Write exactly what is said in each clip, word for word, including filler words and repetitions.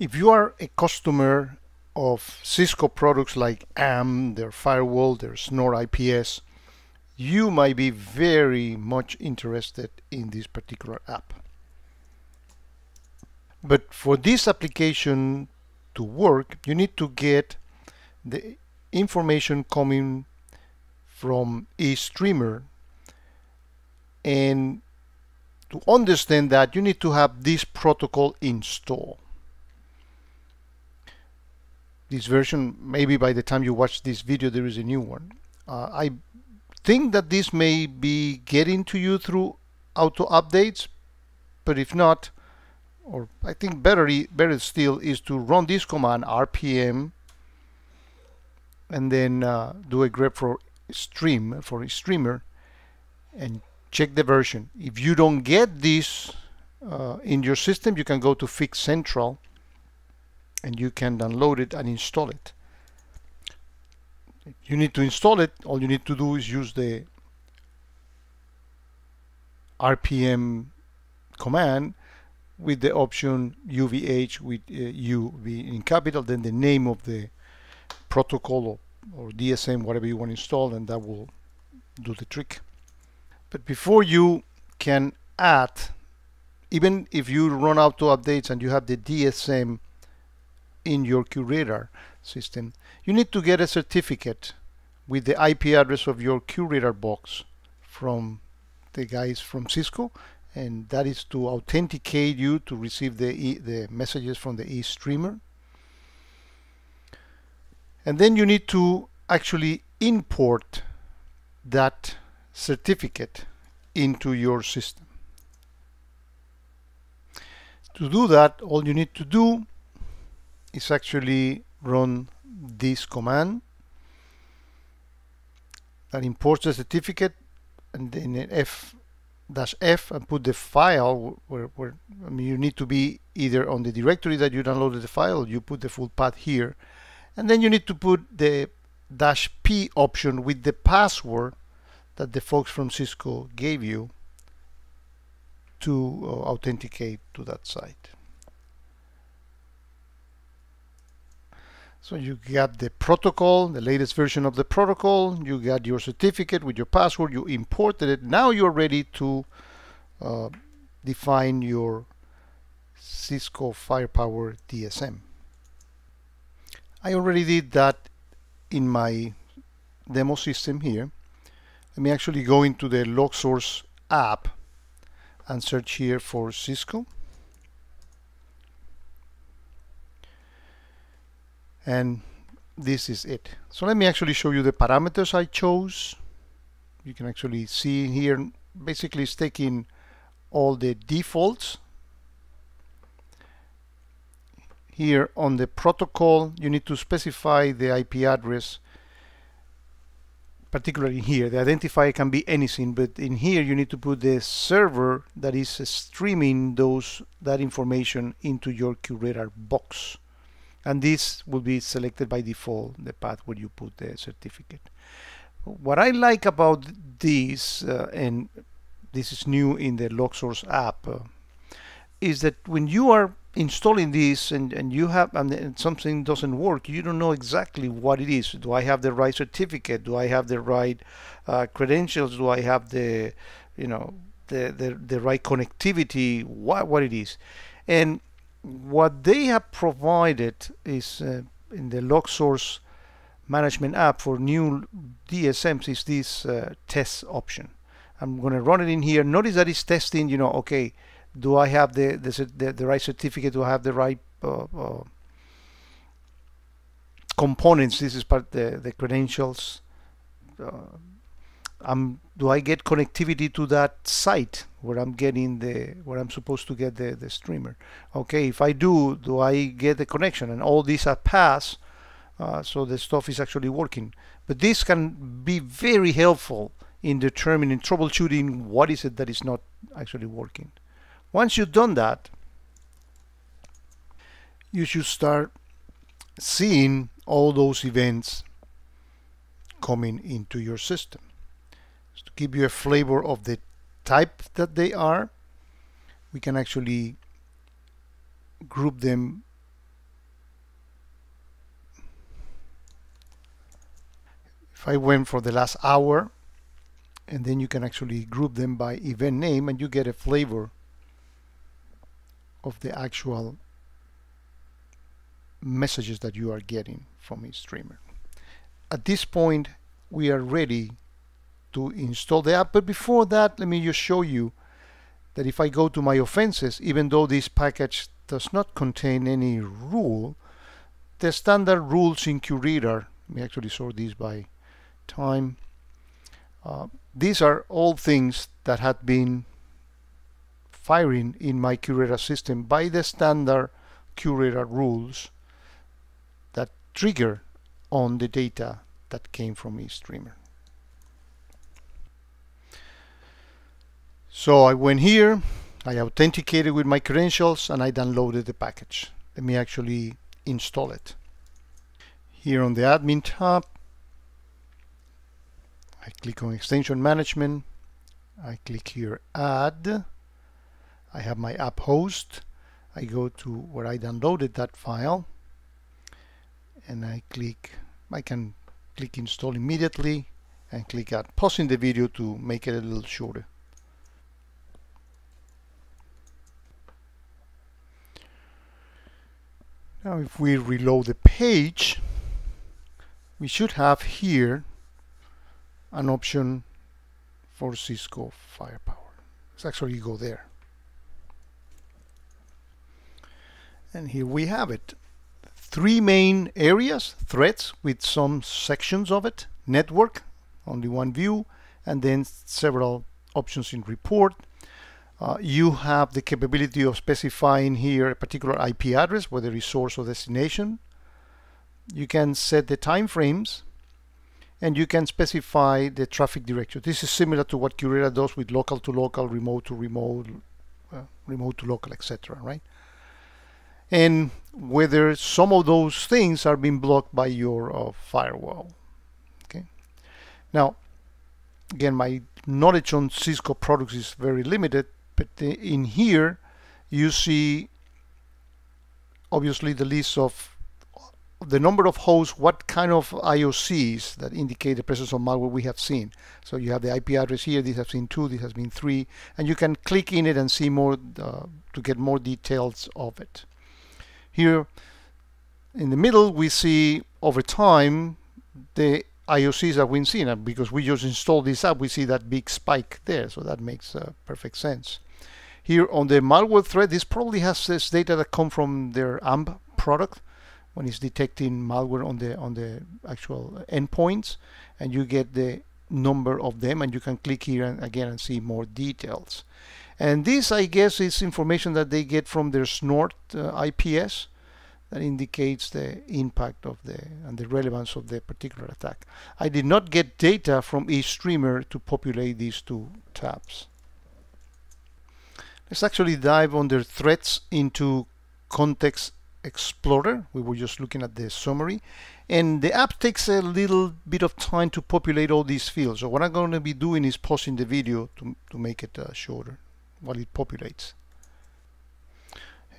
If you are a customer of Cisco products like A M P, their firewall, their Snort I P S, you might be very much interested in this particular app. But for this application to work, you need to get the information coming from eStreamer, and to understand that you need to have this protocol installed. This version, maybe by the time you watch this video there is a new one. Uh, I think that this may be getting to you through auto updates, but if not, or I think better, better still is to run this command R P M and then uh, do a grep for stream for eStreamer and check the version. If you don't get this uh, in your system, you can go to fixcentral and you can download it and install it. If you need to install it, all you need to do is use the R P M command with the option U V H with uh, U V in capital, then the name of the protocol or, or D S M, whatever you want to install, and that will do the trick. But before you can add, even if you run auto updates and you have the D S M in your QRadar system, you need to get a certificate with the I P address of your QRadar box from the guys from Cisco, and that is to authenticate you to receive the e the messages from the eStreamer. And then you need to actually import that certificate into your system. To do that, all you need to do is actually run this command that imports the certificate, and then F dash F, and put the file where, where I mean, you need to be either on the directory that you downloaded the file, or you put the full path here, and then you need to put the dash P option with the password that the folks from Cisco gave you to uh, authenticate to that site. So you got the protocol, the latest version of the protocol, you got your certificate with your password, you imported it. Now you're ready to uh, define your Cisco Firepower D S M. I already did that in my demo system here. Let me actually go into the LogSource app and search here for Cisco. And this is it. So let me actually show you the parameters I chose. You can actually see here, basically it's taking all the defaults. Here on the protocol, you need to specify the I P address, particularly here. The identifier can be anything, but in here you need to put the server that is streaming those that information into your QRadar box. And this will be selected by default, the path where you put the certificate. What I like about this, uh, and this is new in the LogSource app, uh, is that when you are installing this and, and you have and, and something doesn't work, you don't know exactly what it is. Do I have the right certificate? Do I have the right uh, credentials? Do I have the you know the the, the right connectivity? What what it is? And what they have provided is uh, in the LogSource management app for new D S Ms is this uh, test option. I'm going to run it in here. Notice that it's testing, you know, okay, do I have the the, the, the right certificate? Do I have the right uh, uh, components? This is part of the, the credentials. Uh, I'm, do I get connectivity to that site where I'm getting the where I'm supposed to get the, the streamer? Okay, if I do, do I get the connection? And all these are passed, uh, so the stuff is actually working. But this can be very helpful in determining, troubleshooting what is it that is not actually working. Once you've done that, you should start seeing all those events coming into your system. To give you a flavor of the type that they are, we can actually group them If I went for the last hour, and then you can actually group them by event name, and you get a flavor of the actual messages that you are getting from eStreamer. At this point, we are ready to install the app. But before that, let me just show you that if I go to my offenses, even though this package does not contain any rule, the standard rules in QRadar, let me actually sort these by time. Uh, these are all things that had been firing in my QRadar system by the standard QRadar rules that trigger on the data that came from eStreamer. So I went here, I authenticated with my credentials, and I downloaded the package. Let me actually install it. Here on the admin tab, I click on extension management. I click here add. I have my app host. I go to where I downloaded that file, and I click, I can click install immediately and click add, pausing the video to make it a little shorter. Now if we reload the page, we should have here an option for Cisco Firepower. Let's actually go there. And here we have it. Three main areas, threads with some sections of it, network, only one view, and then several options in report. Uh, you have the capability of specifying here a particular I P address, whether it's source or destination. You can set the time frames, and you can specify the traffic directory. This is similar to what QRadar does with local to local, remote to remote, uh, remote to local, et cetera, right? And whether some of those things are being blocked by your uh, firewall. Okay. Now, again, my knowledge on Cisco products is very limited, but in here you see obviously the list of the number of hosts, what kind of I O Cs that indicate the presence of malware we have seen. So you have the I P address here, this has been two, this has been three, and you can click in it and see more uh, to get more details of it. Here in the middle we see over time the I O Cs that we've seen, and because we just installed this app, we see that big spike there, so that makes uh, perfect sense. Here on the malware thread, this probably has this data that come from their A M P product when it's detecting malware on the on the actual endpoints, and you get the number of them, and you can click here and again and see more details. And this, I guess, is information that they get from their Snort uh, I P S that indicates the impact of the and the relevance of the particular attack. I did not get data from eStreamer to populate these two tabs. Let's actually dive under threats into Context Explorer. We were just looking at the summary, and the app takes a little bit of time to populate all these fields. So what I'm going to be doing is pausing the video to, to make it uh, shorter while it populates.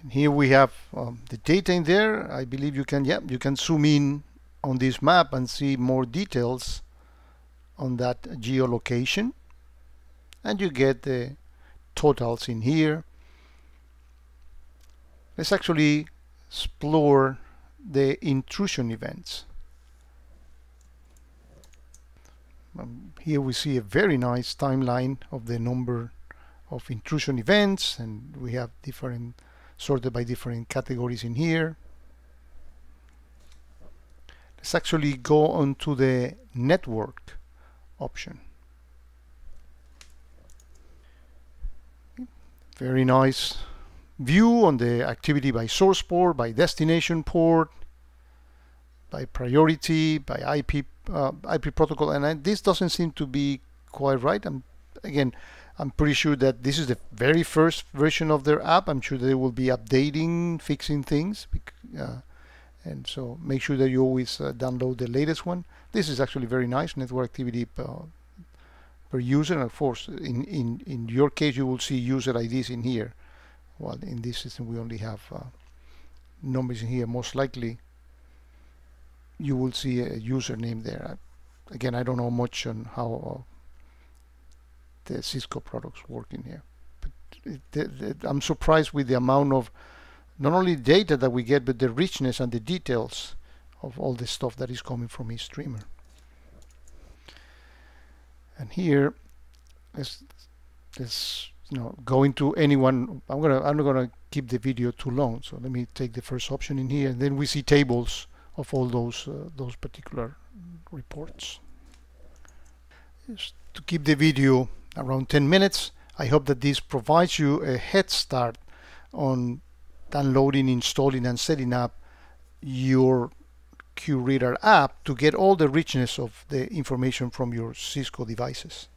And here we have um, the data in there. I believe you can, yeah, you can zoom in on this map and see more details on that geolocation, and you get the totals in here. Let's actually explore the intrusion events. Um, here we see a very nice timeline of the number of intrusion events, and we have different sorted by different categories in here. Let's actually go on to the network option. Very nice view on the activity by source port, by destination port, by priority, by I P uh, I P protocol, and I, this doesn't seem to be quite right. I'm, again, I'm pretty sure that this is the very first version of their app. I'm sure they will be updating, fixing things, uh, and so make sure that you always uh, download the latest one. This is actually very nice, network activity per, per user, and of course, in, in, in your case, you will see user I Ds in here. Well, in this system we only have uh, numbers in here. Most likely you will see a username there. again, I don't know much on how uh, the Cisco products work in here, but it, it, it, I'm surprised with the amount of not only data that we get, but the richness and the details of all the stuff that is coming from eStreamer. And here, let's, let's you know, go into anyone. I'm gonna I'm not gonna keep the video too long, so let me take the first option in here, and then we see tables of all those uh, those particular reports. Just to keep the video around ten minutes, I hope that this provides you a head start on downloading, installing, and setting up your QRadar app to get all the richness of the information from your Cisco devices.